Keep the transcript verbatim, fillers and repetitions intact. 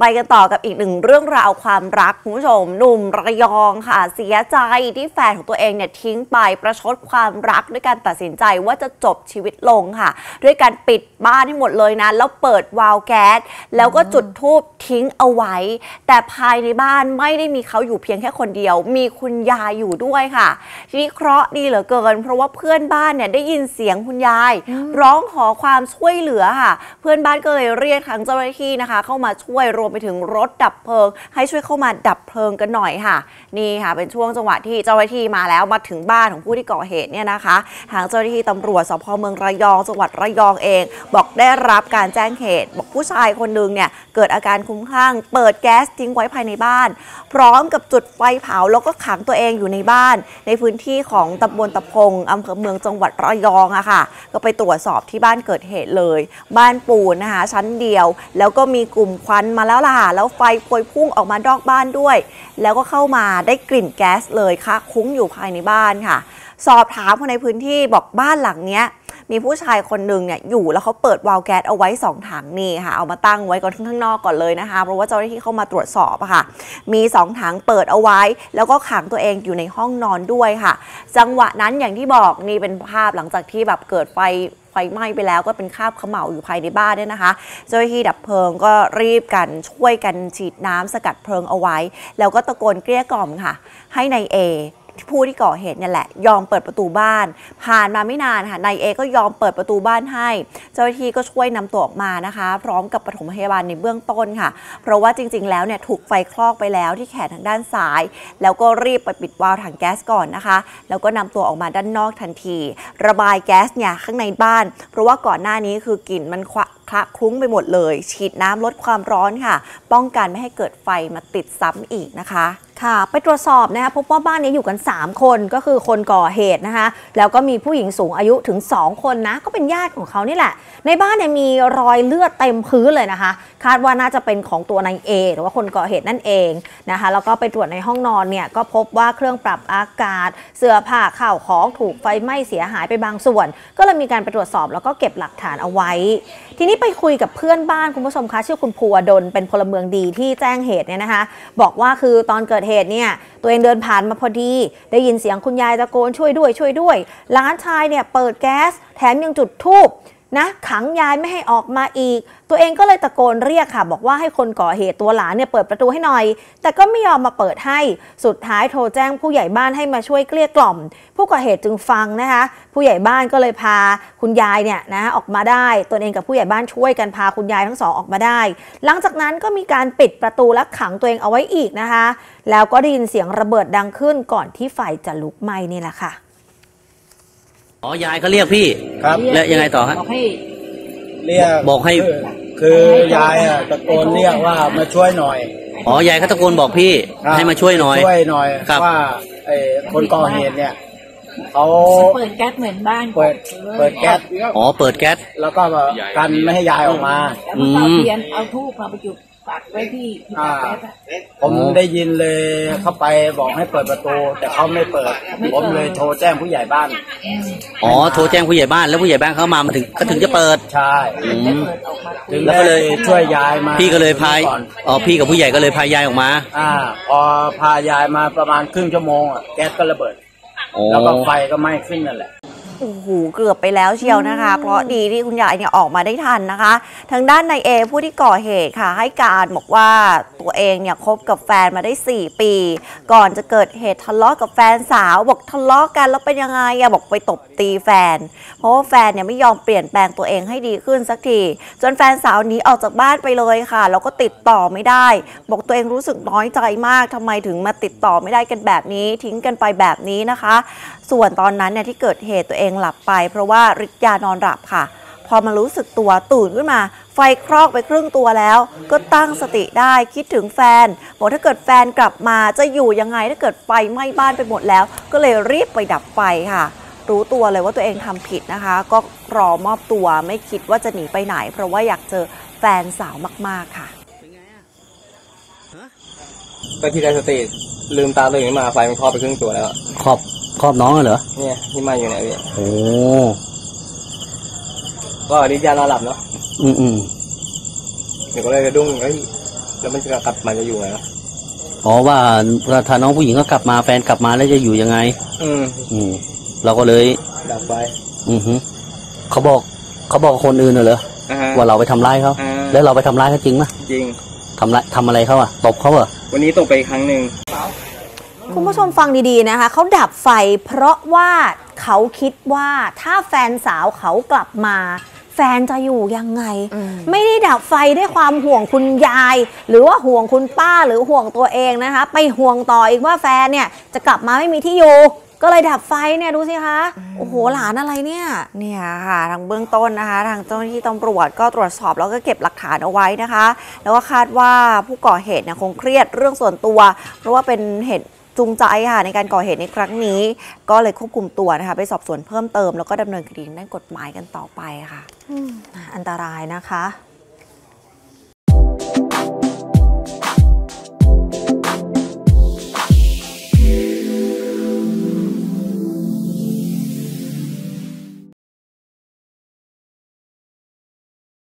ไปกันต่อกับอีกหนึ่งเรื่องราวความรักคุณผู้ชมหนุ่มระยองค่ะเสียใจที่แฟนของตัวเองเนี่ยทิ้งไปประชดความรักด้วยการตัดสินใจว่าจะจบชีวิตลงค่ะด้วยการปิดบ้านให้หมดเลยนะแล้วเปิดวาล์วแก๊สแล้วก็จุดธูปทิ้งเอาไว้แต่ภายในบ้านไม่ได้มีเขาอยู่เพียงแค่คนเดียวมีคุณยายอยู่ด้วยค่ะทีนี้เคราะห์ดีเหลือเกินเพราะว่าเพื่อนบ้านเนี่ยได้ยินเสียงคุณยายร้องขอความช่วยเหลือค่ะเพื่อนบ้านก็เลยเรียกทางเจ้าหน้าที่นะคะเข้ามาช่วยรวมไปถึงรถดับเพลิงให้ช่วยเข้ามาดับเพลิงกันหน่อยค่ะนี่ค่ะเป็นช่วงจังหวะที่เจ้าหน้าที่มาแล้วมาถึงบ้านของผู้ที่ก่อเหตุเนี่ยนะคะทางเจ้าหน้าที่ตำรวจสพเมืองระยองจังหวัดระยองเองบอกได้รับการแจ้งเหตุบอกผู้ชายคนหนึ่งเนี่ยเกิดอาการคลุ้มคลั่งเปิดแก๊สทิ้งไว้ภายในบ้านพร้อมกับจุดไฟเผาแล้วก็ขังตัวเองอยู่ในบ้านในพื้นที่ของตำบลตะพงอำเภอเมืองจังหวัดระยองอะค่ะก็ไปตรวจสอบที่บ้านเกิดเหตุเลยบ้านปูนนะคะชั้นเดียวแล้วก็มีกลุ่มควันมาแล้วล่ะแล้วไฟพวยพุ่งออกมานอกบ้านด้วยแล้วก็เข้ามาได้กลิ่นแก๊สเลยค่ะคุ้งอยู่ภายในบ้านค่ะสอบถามคนในพื้นที่บอกบ้านหลังเนี้ยมีผู้ชายคนหนึ่งเนี่ยอยู่แล้วเขาเปิดวาล์วแก๊สเอาไว้สองถังนี่ค่ะเอามาตั้งไว้ก่อนข้างนอกก่อนเลยนะคะเพราะว่าเจ้าหน้าที่เข้ามาตรวจสอบค่ะมีสองถังเปิดเอาไว้แล้วก็ขังตัวเองอยู่ในห้องนอนด้วยค่ะจังหวะนั้นอย่างที่บอกนี่เป็นภาพหลังจากที่แบบเกิดไฟไฟไหม้ไปแล้วก็เป็นคราบเขม่าอยู่ภายในบ้านเนี่ยนะคะเจ้าหน้าที่ดับเพลิงก็รีบกันช่วยกันฉีดน้ำสกัดเพลิงเอาไว้แล้วก็ตะโกนเกลี้ยกล่อมค่ะให้นายเอผู้ที่ก่อเหตุเนี่ยแหละยอมเปิดประตูบ้านผ่านมาไม่นานค่ะนายเอก็ยอมเปิดประตูบ้านให้เจ้าหน้าที่ก็ช่วยนำตัวออกมานะคะพร้อมกับปฐมพยาบาลในเบื้องต้นค่ะเพราะว่าจริงๆแล้วเนี่ยถูกไฟคลอกไปแล้วที่แขนทางด้านซ้ายแล้วก็รีบไปปิดวาล์วถังแก๊สก่อนนะคะแล้วก็นำตัวออกมาด้านนอกทันทีระบายแก๊สเนี่ยข้างในบ้านเพราะว่าก่อนหน้านี้คือกลิ่นมันคละคลุ้งไปหมดเลยฉีดน้ำลดความร้อนค่ะป้องกันไม่ให้เกิดไฟมาติดซ้ำอีกนะคะค่ะไปตรวจสอบนะคะพบว่าบ้านนี้อยู่กันสามคนก็คือคนก่อเหตุนะคะแล้วก็มีผู้หญิงสูงอายุถึงสองคนนะก็เป็นญาติของเขานี่แหละในบ้านเนี่ยมีรอยเลือดเต็มพื้นเลยนะคะคาดว่าน่าจะเป็นของตัวนายเอหรือว่าคนก่อเหตุนั่นเองนะคะแล้วก็ไปตรวจในห้องนอนเนี่ยก็พบว่าเครื่องปรับอากาศเสื้อผ้าข้าวของถูกไฟไหม้เสียหายไปบางส่วนก็เลยมีการไปตรวจสอบแล้วก็เก็บหลักฐานเอาไว้ทีนี้ไปคุยกับเพื่อนบ้านคุณผู้ชมคะชื่อคุณภูวดลเป็นพลเมืองดีที่แจ้งเหตุเนี่ยนะคะบอกว่าคือตอนเกิดเหตุเนี่ยตัวเองเดินผ่านมาพอดีได้ยินเสียงคุณยายตะโกนช่วยด้วยช่วยด้วยหลานชายเนี่ยเปิดแก๊สแถมยังจุดธูปนะขังยายไม่ให้ออกมาอีกตัวเองก็เลยตะโกนเรียกค่ะบอกว่าให้คนก่อเหตุตัวหลานเนี่ยเปิดประตูให้หน่อยแต่ก็ไม่ยอมมาเปิดให้สุดท้ายโทรแจ้งผู้ใหญ่บ้านให้มาช่วยเกลี้ยกล่อมผู้ก่อเหตุจึงฟังนะคะผู้ใหญ่บ้านก็เลยพาคุณยายเนี่ยนะออกมาได้ตัวเองกับผู้ใหญ่บ้านช่วยกันพาคุณยายทั้งสองออกมาได้หลังจากนั้นก็มีการปิดประตูและขังตัวเองเอาไว้อีกนะคะแล้วก็ได้ยินเสียงระเบิดดังขึ้นก่อนที่ไฟจะลุกไหม้นี่แหละค่ะอ๋อยายเขาเรียกพี่ครับแล้วยังไงต่อฮะบอกให้เรียกบอกให้คือยายอ่ะตะโกนเรียกว่ามาช่วยหน่อยอ๋อยายเขาตะโกนบอกพี่ให้มาช่วยหน่อยช่วยหน่อยว่าไอ้คนก่อเหตุเนี่ยเขาเปิดแก๊สเหมือนบ้านเปิดเปิดแก๊สอ๋อเปิดแก๊สแล้วก็กันไม่ให้ยายออกมาอืมเอาทูบมาประจุปักไว้ที่ผมได้ยินเลยเข้าไปบอกให้เปิดประตูแต่เขาไม่เปิดผมเลยโทรแจ้งผู้ใหญ่บ้านอ๋อโทรแจ้งผู้ใหญ่บ้านแล้วผู้ใหญ่บ้านเขามามาถึงก็ถึงจะเปิดใช่แล้วก็เลยช่วยยายมาพี่ก็เลยพายอ๋อพี่กับผู้ใหญ่ก็เลยพายายออกมาอ่าพอพายายมาประมาณครึ่งชั่วโมงอ่ะแก๊สก็ระเบิดแล้วก็ไฟก็ไหม้ขึ้นนั่นแหละโอ้โหเกือบไปแล้วเชียวนะคะเพราะดีที่คุณยายเนี่ยออกมาได้ทันนะคะทางด้านนายเอผู้ที่ก่อเหตุค่ะให้การบอกว่าตัวเองเนี่ยคบกับแฟนมาได้สี่ปีก่อนจะเกิดเหตุทะเลาะกับแฟนสาวบอกทะเลาะกันแล้วเป็นยังไงอะบอกไปตบตีแฟนเพราะว่าแฟนเนี่ยไม่ยอมเปลี่ยนแปลงตัวเองให้ดีขึ้นสักทีจนแฟนสาวหนีออกจากบ้านไปเลยค่ะแล้วก็ติดต่อไม่ได้บอกตัวเองรู้สึกน้อยใจมากทำไมถึงมาติดต่อไม่ได้กันแบบนี้ทิ้งกันไปแบบนี้นะคะส่วนตอนนั้นเนี่ยที่เกิดเหตุตัวเองหลับไปเพราะว่าฤทธิ์ยานอนหลับค่ะพอมารู้สึกตัวตื่นขึ้นมาไฟคลอกไปครึ่งตัวแล้วก็ตั้งสติได้คิดถึงแฟนบอกถ้าเกิดแฟนกลับมาจะอยู่ยังไงถ้าเกิดไฟไหม้บ้านไปหมดแล้วก็เลยรีบไปดับไฟค่ะรู้ตัวเลยว่าตัวเองทำผิดนะคะก็รอมอบตัวไม่คิดว่าจะหนีไปไหนเพราะว่าอยากเจอแฟนสาวมากๆค่ะก็ที่ได้สติลืมตาตื่นขึ้นมาไฟมันคลอกไปครึ่งตัวแล้วครอบครอบน้องเหรอเนี่ยที่มาอยู่ไหนพี่โอ้ก็ดิยานอนหลับเนาะอืมอืมเดี๋ยวก็เลยกระดุ้งเฮ้ย แล้วมันจะกลับมาจะอยู่ไงล่ะอ๋อว่าถ้าน้องผู้หญิงก็กลับมาแฟนกลับมาแล้วจะอยู่ยังไงอืมอืมเราก็เลยดักไว้อือฮึเขาบอกเขาบอกคนอื่นเหรอว่าเราไปทำร้ายเขาแล้วเราไปทำร้ายเขาจริงไหมจริงทำร้ายทำอะไรเขาอ่ะตบเขาเหรอวันนี้ตบไปครั้งหนึ่งคุณผู้ชมฟังดีๆนะคะเขาดับไฟเพราะว่าเขาคิดว่าถ้าแฟนสาวเขากลับมาแฟนจะอยู่ยังไงไม่ได้ดับไฟด้วยความห่วงคุณยายหรือว่าห่วงคุณป้าหรือห่วงตัวเองนะคะไปห่วงต่ออีกว่าแฟนเนี่ยจะกลับมาไม่มีที่อยู่ก็เลยดับไฟเนี่ยดูสิคะโอ้โหหลานอะไรเนี่ยเนี่ยค่ะทางเบื้องต้นนะคะทางเจ้าหน้าที่ตำรวจก็ตรวจสอบแล้วก็เก็บหลักฐานเอาไว้นะคะแล้วก็คาดว่าผู้ก่อเหตุเนี่ยคงเครียดเรื่องส่วนตัวเพราะว่าเป็นเหตุจูงใจค่ะในการก่อเหตุในครั้งนี้ก็เลยควบคุมตัวนะคะไปสอบสวนเพิ่มเติมแล้วก็ดำเนินคดีด้านกฎหมายกันต่อไปค่ะอันตรายนะคะ